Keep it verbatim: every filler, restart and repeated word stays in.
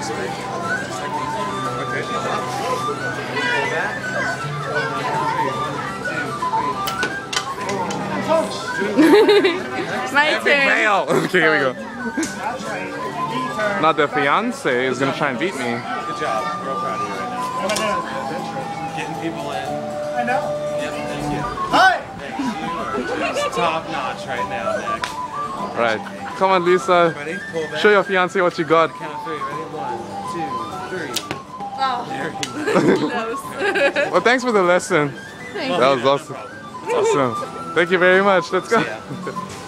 basically. Okay. Go back. My turn. Okay, here we go. Now the fiance is gonna try and beat me. Good job. I'm real proud of you right now. Getting people in. I know. Yep, thank you. Hi! Thank you. It's top notch right now, Nick. Alright. Come on, Lisa. Ready? Pull back. Show your fiance what you got. Count of three. Ready? One, two, three. Oh. There he goes. Well, thanks for the lesson. Thank that you. was awesome. No awesome. Thank you very much. Let's go.